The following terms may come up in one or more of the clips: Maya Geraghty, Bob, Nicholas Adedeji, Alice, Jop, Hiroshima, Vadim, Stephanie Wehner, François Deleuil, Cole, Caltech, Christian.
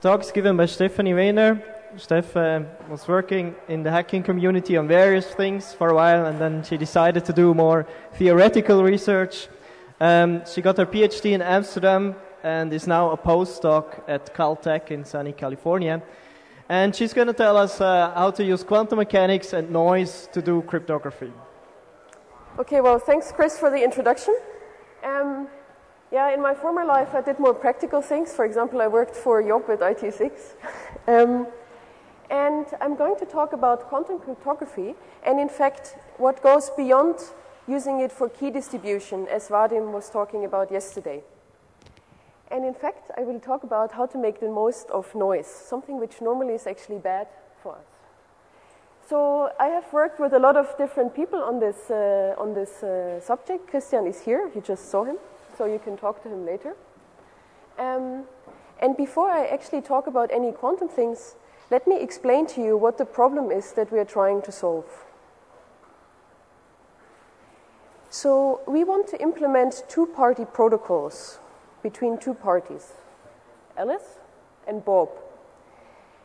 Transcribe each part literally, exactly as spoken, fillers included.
talks given by Stephanie Wehner. Steph uh, was working in the hacking community on various things for a while, and then she decided to do more theoretical research. Um, she got her PhD in Amsterdam and is now a postdoc at Caltech in sunny California. And she's going to tell us uh, how to use quantum mechanics and noise to do cryptography. Okay, well, thanks, Chris, for the introduction. Um, yeah, in my former life, I did more practical things. For example, I worked for Jop at I T six. um, and I'm going to talk about quantum cryptography, and in fact, what goes beyond using it for key distribution, as Vadim was talking about yesterday. And in fact, I will talk about how to make the most of noise, something which normally is actually bad for us. So I have worked with a lot of different people on this, uh, on this uh, subject. Christian is here, you just saw him, so you can talk to him later. Um, and before I actually talk about any quantum things, let me explain to you what the problem is that we are trying to solve. So we want to implement two-party protocols between two parties, Alice and Bob.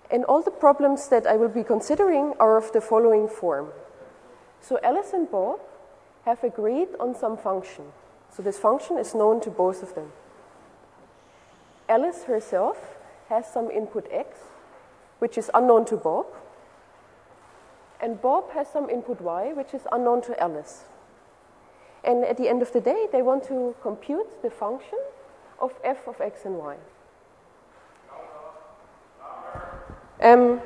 And all the problems that I will be considering are of the following form. So Alice and Bob have agreed on some function. So this function is known to both of them. Alice herself has some input X, which is unknown to Bob. And Bob has some input Y, which is unknown to Alice. And at the end of the day, they want to compute the function of f of x and y. Um,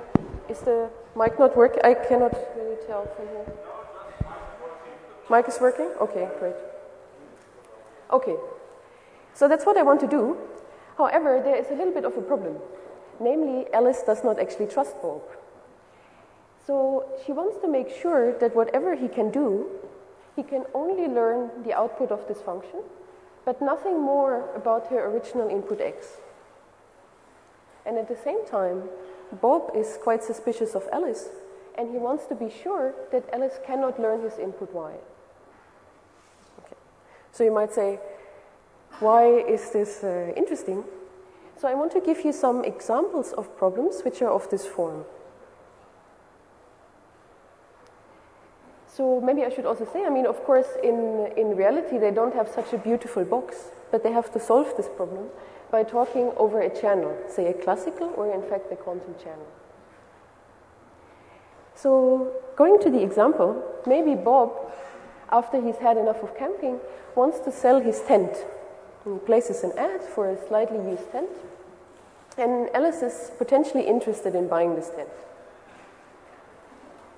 is the mic not working? I cannot really tell from here. Mic is working? Okay, great. Okay, so that's what I want to do. However, there is a little bit of a problem. Namely, Alice does not actually trust Bob. So she wants to make sure that whatever he can do, he can only learn the output of this function, but nothing more about her original input X. And at the same time, Bob is quite suspicious of Alice, and he wants to be sure that Alice cannot learn his input Y. Okay. So you might say, why is this uh, interesting? So I want to give you some examples of problems which are of this form. So maybe I should also say, I mean, of course, in, in reality, they don't have such a beautiful box, but they have to solve this problem by talking over a channel, say a classical or, in fact, a quantum channel. So going to the example, maybe Bob, after he's had enough of camping, wants to sell his tent. He places an ad for a slightly used tent, and Alice is potentially interested in buying this tent.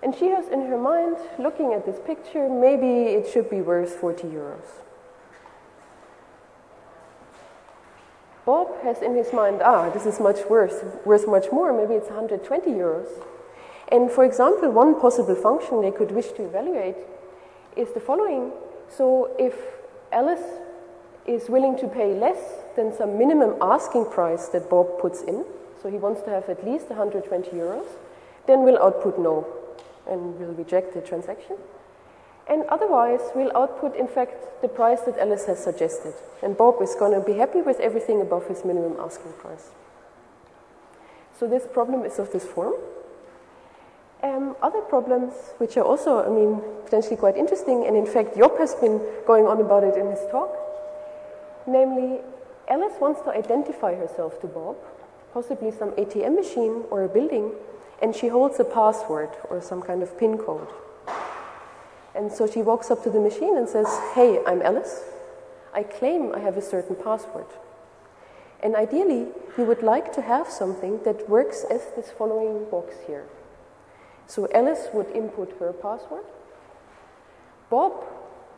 And she has in her mind, looking at this picture, maybe it should be worth forty euros. Bob has in his mind, ah, this is much worse, worth much more, maybe it's one hundred twenty euros. And for example, one possible function they could wish to evaluate is the following. So if Alice is willing to pay less than some minimum asking price that Bob puts in, so he wants to have at least one hundred twenty euros, then we'll output no, and we'll reject the transaction. And otherwise, we'll output, in fact, the price that Alice has suggested. And Bob is going to be happy with everything above his minimum asking price. So this problem is of this form. Um, other problems, which are also, I mean, potentially quite interesting, and in fact, Jop has been going on about it in his talk, namely, Alice wants to identify herself to Bob, possibly some A T M machine or a building, and she holds a password or some kind of PIN code. And so she walks up to the machine and says, hey, I'm Alice. I claim I have a certain password. And ideally, you would like to have something that works as this following box here. So Alice would input her password. Bob,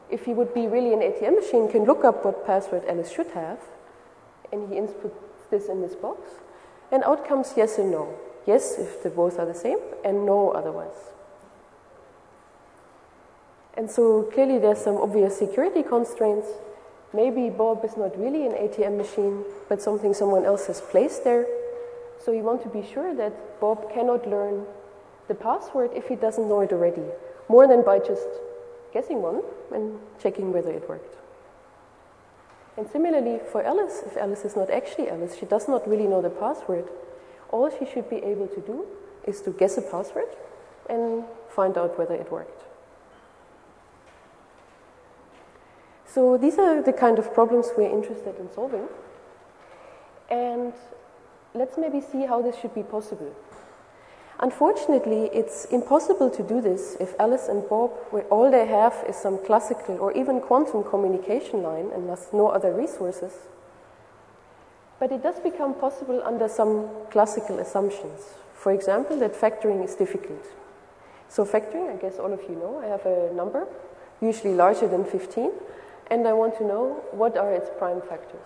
if he would be really an A T M machine, can look up what password Alice should have, and he inputs this in this box, and out comes yes and no. Yes, if they both are the same, and no otherwise. And so clearly there's some obvious security constraints. Maybe Bob is not really an A T M machine, but something someone else has placed there. So you want to be sure that Bob cannot learn the password if he doesn't know it already, more than by just guessing one and checking whether it worked. And similarly for Alice, if Alice is not actually Alice, she does not really know the password, all she should be able to do is to guess a password and find out whether it worked. So these are the kind of problems we're interested in solving. And let's maybe see how this should be possible. Unfortunately, it's impossible to do this if Alice and Bob, where all they have is some classical or even quantum communication line and thus no other resources. But it does become possible under some classical assumptions. For example, that factoring is difficult. So factoring, I guess all of you know, I have a number, usually larger than fifteen, and I want to know what are its prime factors.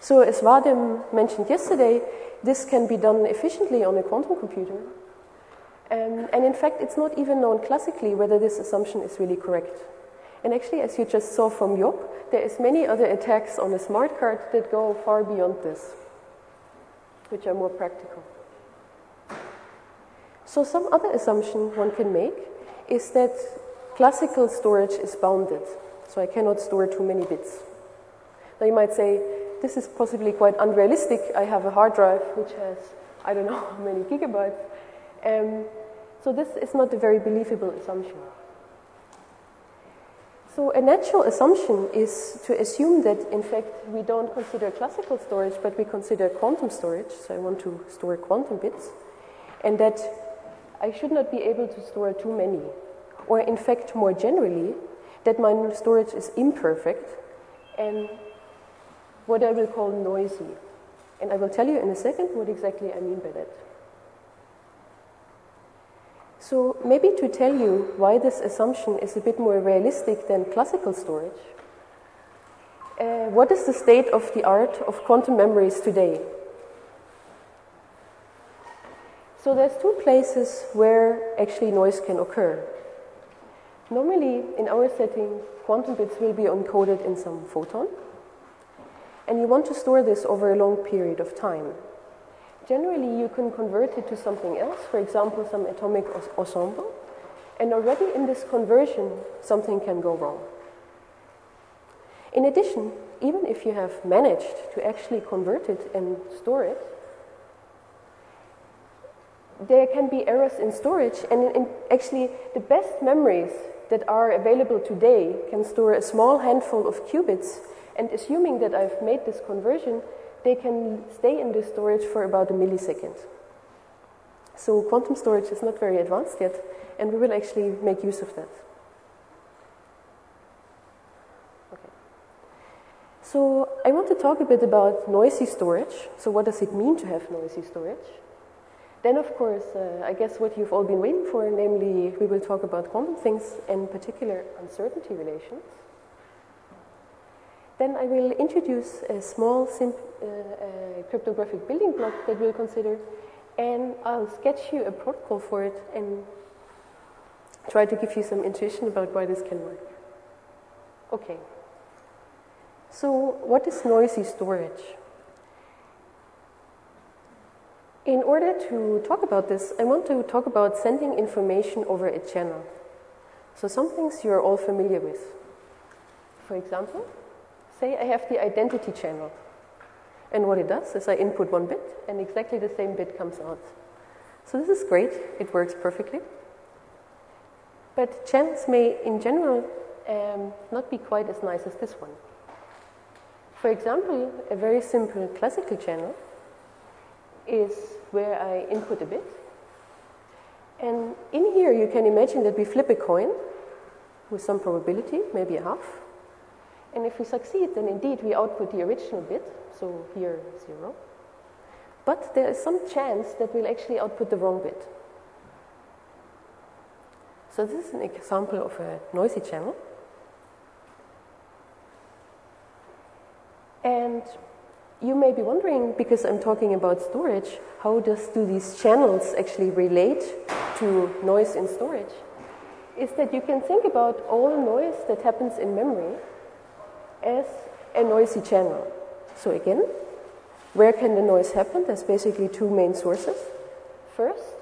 So as Vadim mentioned yesterday, this can be done efficiently on a quantum computer. Um, and in fact, it's not even known classically whether this assumption is really correct. And actually, as you just saw from Jop, there is many other attacks on a smart card that go far beyond this, which are more practical. So some other assumption one can make is that classical storage is bounded, so I cannot store too many bits. Now you might say, this is possibly quite unrealistic. I have a hard drive which has, I don't know how many gigabytes. Um, so this is not a very believable assumption. So a natural assumption is to assume that, in fact, we don't consider classical storage, but we consider quantum storage. So I want to store quantum bits. And that I should not be able to store too many. Or, in fact, more generally, that my storage is imperfect and what I will call noisy. And I will tell you in a second what exactly I mean by that. So maybe to tell you why this assumption is a bit more realistic than classical storage, uh, what is the state of the art of quantum memories today? So there's two places where actually noise can occur. Normally, in our setting, quantum bits will be encoded in some photon. And you want to store this over a long period of time. Generally, you can convert it to something else, for example, some atomic ensemble. And already in this conversion, something can go wrong. In addition, even if you have managed to actually convert it and store it, there can be errors in storage. And in actually, the best memories that are available today can store a small handful of qubits. And assuming that I've made this conversion, they can stay in this storage for about a millisecond. So quantum storage is not very advanced yet, and we will actually make use of that. Okay. So I want to talk a bit about noisy storage. So what does it mean to have noisy storage? Then, of course, uh, I guess what you've all been waiting for, namely, we will talk about quantum things, in particular uncertainty relations. Then I will introduce a small simp uh, uh, cryptographic building block that we'll consider, and I'll sketch you a protocol for it and try to give you some intuition about why this can work. Okay. So what is noisy storage? In order to talk about this, I want to talk about sending information over a channel. So some things you're all familiar with. For example, say I have the identity channel. And what it does is I input one bit, and exactly the same bit comes out. So this is great. It works perfectly. But channels may, in general, um, not be quite as nice as this one. For example, a very simple classical channel is where I input a bit. And in here, you can imagine that we flip a coin with some probability, maybe a half. And if we succeed, then indeed we output the original bit, so here zero. But there is some chance that we'll actually output the wrong bit. So this is an example of a noisy channel. And you may be wondering, because I'm talking about storage, how does do these channels actually relate to noise in storage? Is that you can think about all noise that happens in memory as a noisy channel. So again, where can the noise happen? There's basically two main sources. First,